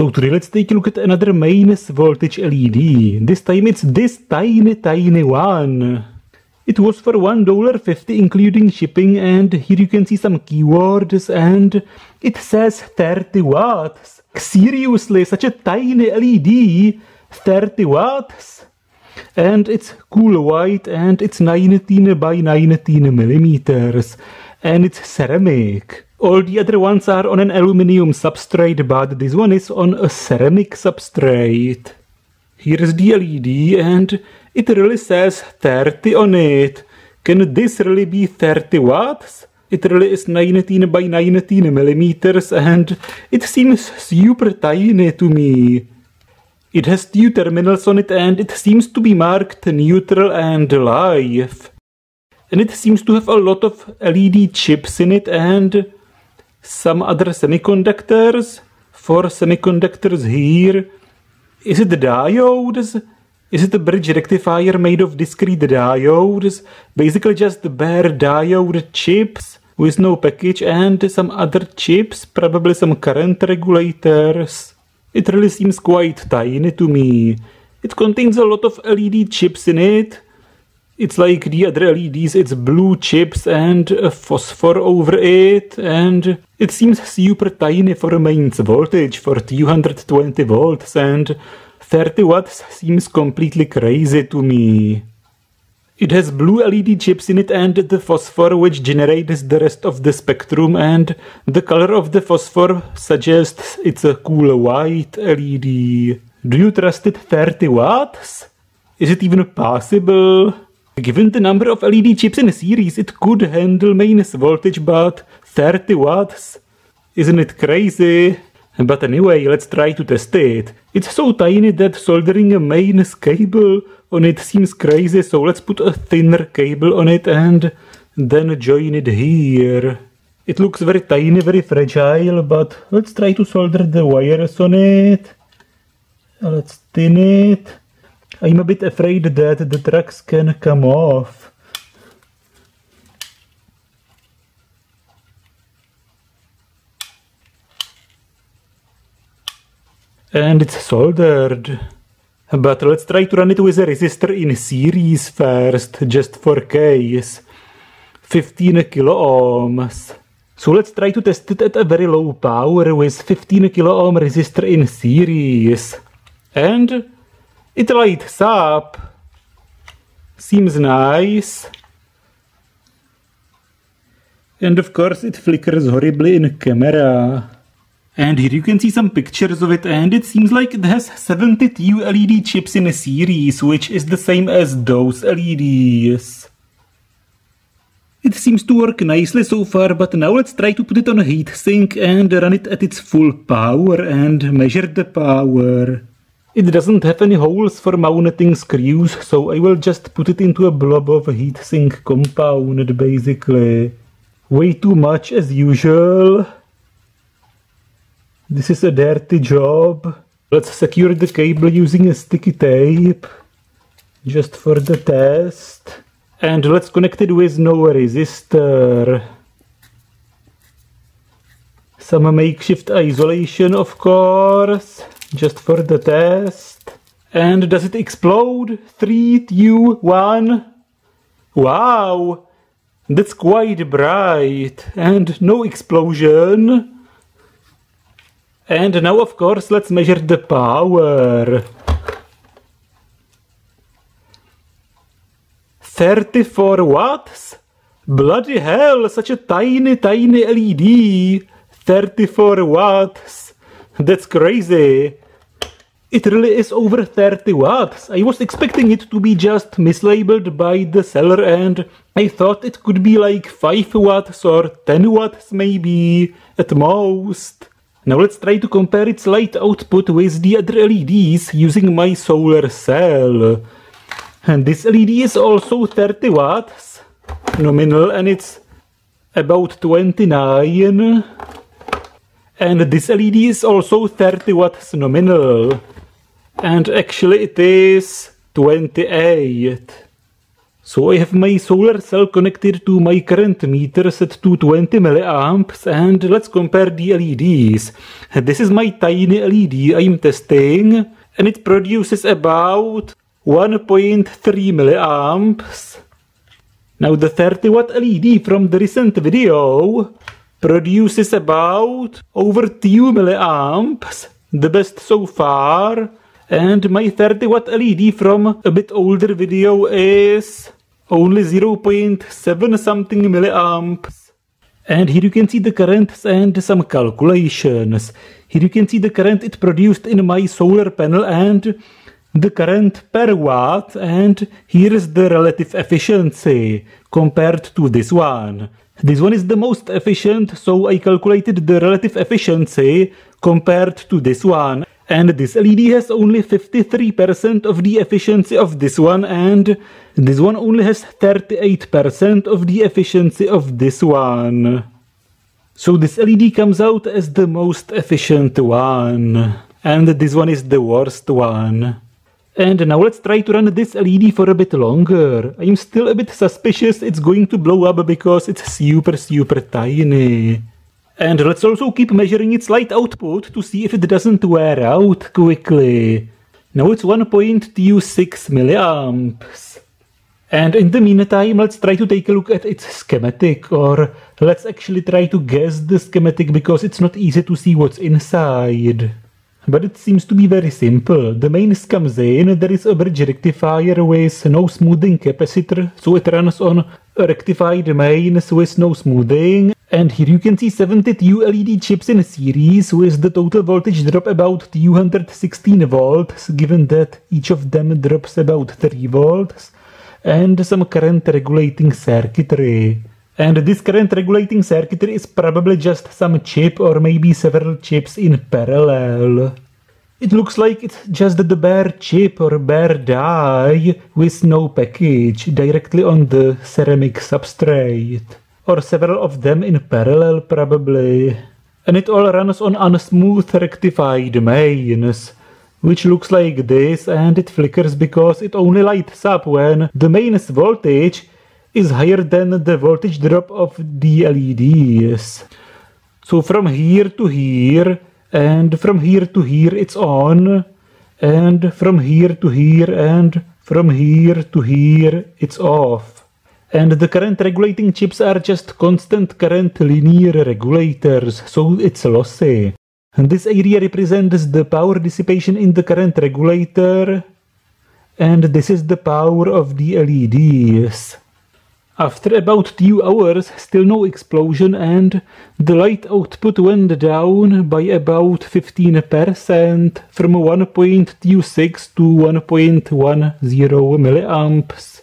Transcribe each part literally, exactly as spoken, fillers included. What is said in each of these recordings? So today let's take a look at another minus voltage L E D. This time it's this tiny tiny one. It was for one dollar fifty including shipping, and here you can see some keywords and it says thirty watts. Seriously, such a tiny L E D, thirty watts? And it's cool white and it's nineteen by nineteen millimeters and it's ceramic. All the other ones are on an aluminum substrate, but this one is on a ceramic substrate. Here is the L E D and it really says thirty on it. Can this really be thirty watts? It really is nineteen by nineteen millimeters and it seems super tiny to me. It has two terminals on it and it seems to be marked neutral and live. And it seems to have a lot of L E D chips in it and some other semiconductors. Four semiconductors here. Is it diodes? Is it a bridge rectifier made of discrete diodes? Basically just bare diode chips with no package and some other chips, probably some current regulators. It really seems quite tiny to me. It contains a lot of L E D chips in it. It's like the other L E Ds, it's blue chips and a phosphor over it, and it seems super tiny for a mains voltage, for two hundred twenty volts, and thirty watts seems completely crazy to me. It has blue L E D chips in it and the phosphor which generates the rest of the spectrum, and the color of the phosphor suggests it's a cool white L E D. Do you trust it thirty watts? Is it even possible? Given the number of L E D chips in a series, it could handle minus voltage, but thirty watts? Isn't it crazy? But anyway, let's try to test it. It's so tiny that soldering a mains cable on it seems crazy, so let's put a thinner cable on it and then join it here. It looks very tiny, very fragile, but let's try to solder the wires on it. Let's thin it. I'm a bit afraid that the tracks can come off. And it's soldered. But let's try to run it with a resistor in series first, just for case. fifteen kilo ohms. So let's try to test it at a very low power with fifteen kilo ohm resistor in series. And it lights up. Seems nice. And of course it flickers horribly in camera. And here you can see some pictures of it, and it seems like it has seventy-two L E D chips in a series, which is the same as those L E Ds. It seems to work nicely so far, but now let's try to put it on a heatsink and run it at its full power and measure the power. It doesn't have any holes for mounting screws, so I will just put it into a blob of heatsink compound, basically. Way too much as usual. This is a dirty job. Let's secure the cable using a sticky tape, just for the test. And let's connect it with no resistor. Some makeshift isolation, of course, just for the test. And does it explode? Three, two, one. Wow! That's quite bright. And no explosion. And now, of course, let's measure the power. thirty-four watts? Bloody hell, such a tiny, tiny L E D. thirty-four watts. That's crazy. It really is over thirty watts. I was expecting it to be just mislabeled by the seller, and I thought it could be like five watts or ten watts maybe, at most. Now let's try to compare its light output with the other L E Ds using my solar cell. And this L E D is also thirty watts nominal, and it's about twenty-nine. And this L E D is also thirty watts nominal. And actually it is twenty-eight. So I have my solar cell connected to my current meter set to twenty milliamps, and let's compare the L E Ds. This is my tiny L E D I'm testing, and it produces about one point three milliamps. Now the thirty watt L E D from the recent video produces about over two milliamps, the best so far, and my thirty watt L E D from a bit older video is only zero point seven something milliamps. And here you can see the currents and some calculations. Here you can see the current it produced in my solar panel and the current per watt, and here is the relative efficiency compared to this one. This one is the most efficient, so I calculated the relative efficiency compared to this one. And this L E D has only fifty-three percent of the efficiency of this one, and this one only has thirty-eight percent of the efficiency of this one. So this L E D comes out as the most efficient one. And this one is the worst one. And now let's try to run this L E D for a bit longer. I'm still a bit suspicious it's going to blow up because it's super super tiny. And let's also keep measuring its light output to see if it doesn't wear out quickly. Now it's one point two six milliamps. And in the meantime, let's try to take a look at its schematic, or let's actually try to guess the schematic because it's not easy to see what's inside. But it seems to be very simple. The mains comes in, there is a bridge rectifier with no smoothing capacitor, so it runs on a rectified mains with no smoothing. And here you can see seventy-two L E D chips in series with the total voltage drop about two hundred sixteen volts, given that each of them drops about three volts, and some current regulating circuitry. And this current regulating circuitry is probably just some chip or maybe several chips in parallel. It looks like it's just the bare chip or bare die with no package directly on the ceramic substrate. Or several of them in parallel probably. And it all runs on unsmooth rectified mains, which looks like this, and it flickers because it only lights up when the mains voltage is higher than the voltage drop of the L E Ds. So from here to here, and from here to here it's on, and from here to here, and from here to here it's off. And the current regulating chips are just constant current linear regulators, so it's lossy. And this area represents the power dissipation in the current regulator, and this is the power of the L E Ds. After about two hours, still no explosion, and the light output went down by about fifteen percent from one point two six to one point one zero milliamps.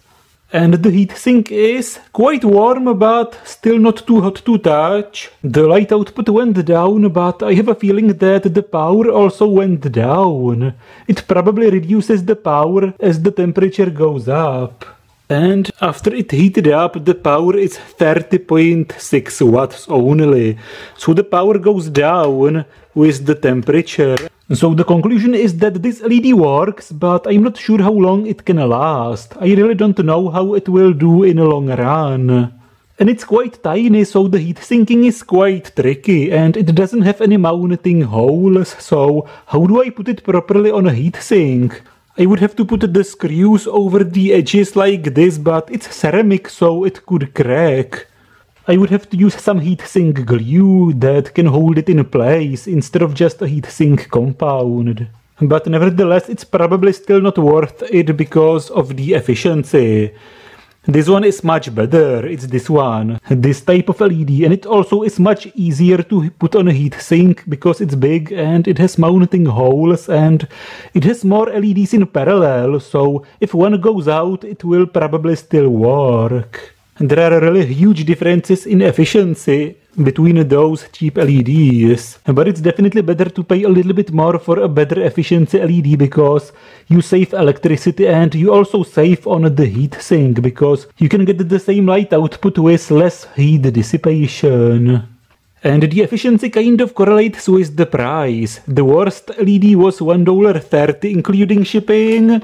And the heatsink is quite warm, but still not too hot to touch. The light output went down, but I have a feeling that the power also went down. It probably reduces the power as the temperature goes up. And after it heated up, the power is thirty point six watts only. So the power goes down with the temperature. So the conclusion is that this L E D works, but I'm not sure how long it can last. I really don't know how it will do in the long run. And it's quite tiny, so the heat sinking is quite tricky, and it doesn't have any mounting holes, so how do I put it properly on a heat sink? I would have to put the screws over the edges like this, but it's ceramic, so it could crack. I would have to use some heatsink glue that can hold it in place instead of just a heatsink compound. But nevertheless, it's probably still not worth it because of the efficiency. This one is much better, it's this one, this type of L E D, and it also is much easier to put on a heat sink because it's big and it has mounting holes and it has more L E Ds in parallel, so if one goes out it will probably still work. There are really huge differences in efficiency between those cheap L E Ds, but it's definitely better to pay a little bit more for a better efficiency L E D because you save electricity and you also save on the heat sink because you can get the same light output with less heat dissipation. And the efficiency kind of correlates with the price. The worst L E D was one dollar thirty including shipping.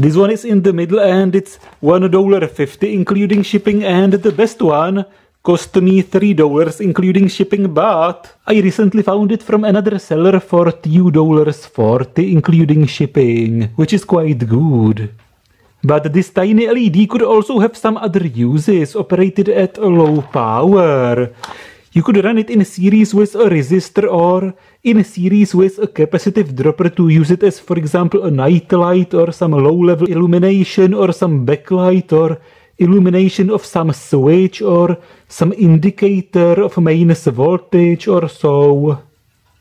This one is in the middle and it's one dollar fifty including shipping, and the best one cost me three dollars including shipping, but I recently found it from another seller for two dollars forty including shipping, which is quite good. But this tiny L E D could also have some other uses, operated at low power. You could run it in series with a resistor or in series with a capacitive dropper to use it as, for example, a night light or some low-level illumination or some backlight or illumination of some switch or some indicator of mains voltage or so.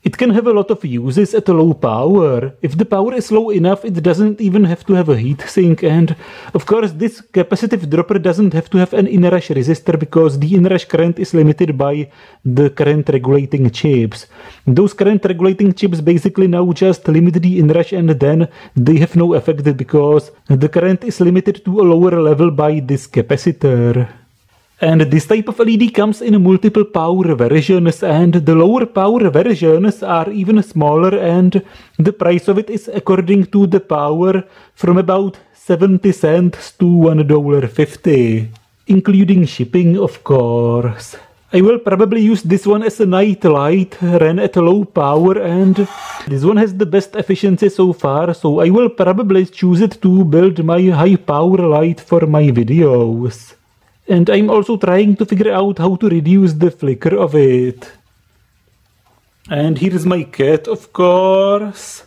It can have a lot of uses at low power. If the power is low enough, it doesn't even have to have a heatsink, and of course this capacitive dropper doesn't have to have an inrush resistor because the inrush current is limited by the current regulating chips. Those current regulating chips basically now just limit the inrush and then they have no effect because the current is limited to a lower level by this capacitor. And this type of L E D comes in multiple power versions, and the lower power versions are even smaller, and the price of it is according to the power from about seventy cents to one dollar fifty, including shipping of course. I will probably use this one as a night light, ran at low power, and this one has the best efficiency so far, so I will probably choose it to build my high power light for my videos. And I'm also trying to figure out how to reduce the flicker of it. And here's my cat, of course.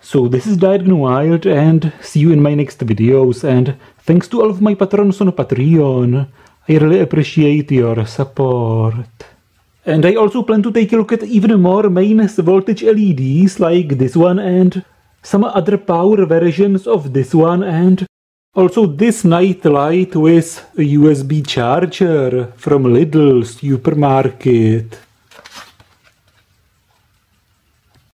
So this is DiodeGoneWild, and see you in my next videos, and thanks to all of my patrons on Patreon. I really appreciate your support. And I also plan to take a look at even more mains voltage L E Ds like this one and some other power versions of this one, and also this night light with a U S B charger from Lidl supermarket.